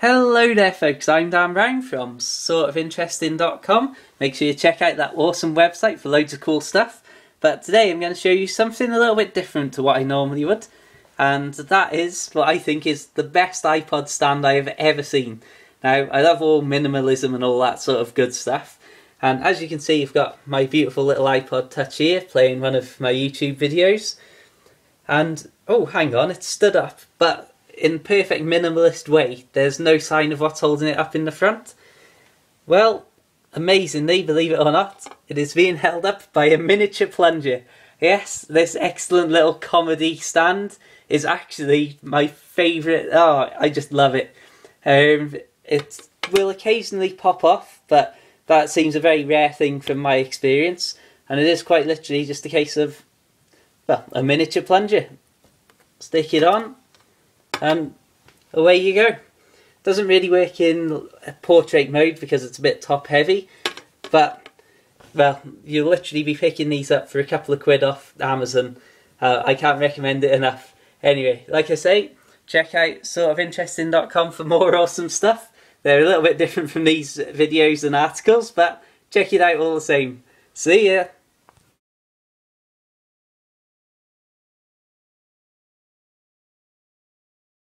Hello there folks, I'm Dan Brown from sortofinteresting.com. Make sure you check out that awesome website for loads of cool stuff. But today I'm going to show you something a little bit different to what I normally would. And that is what I think is the best iPod stand I've ever seen. Now, I love all minimalism and all that sort of good stuff. And as you can see, you've got my beautiful little iPod Touch here playing one of my YouTube videos. And, oh hang on, it's stood up. But in perfect minimalist way, there's no sign of what's holding it up in the front. Well, amazingly, believe it or not, it is being held up by a miniature plunger. Yes, this excellent little comedy stand is actually my favourite. Oh, I just love it. It will occasionally pop off, but that seems a very rare thing from my experience, and it is quite literally just a case of, well, a miniature plunger. Stick it on, and away you go. Doesn't really work in portrait mode because it's a bit top heavy, but well, you'll literally be picking these up for a couple of quid off Amazon. I can't recommend it enough. Anyway, like I say, check out sortofinteresting.com for more awesome stuff. They're a little bit different from these videos and articles, but check it out all the same. See ya!